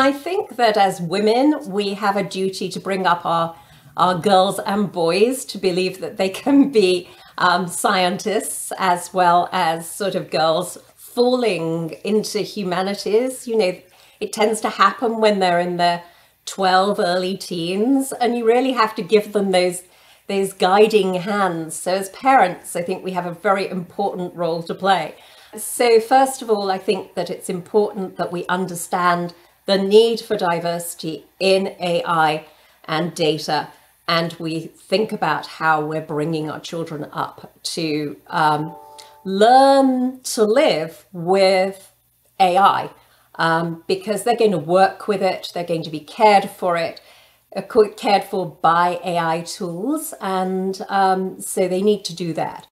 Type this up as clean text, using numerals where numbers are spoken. I think that as women, we have a duty to bring up our girls and boys to believe that they can be scientists as well as sort of girls falling into humanities. You know, it tends to happen when they're in their 12, early teens, and you really have to give them those guiding hands. So as parents, I think we have a very important role to play. So first of all, I think that it's important that we understand the need for diversity in AI and data, and we think about how we're bringing our children up to learn to live with AI, because they're going to work with it, they're going to be cared for by AI tools, and so they need to do that.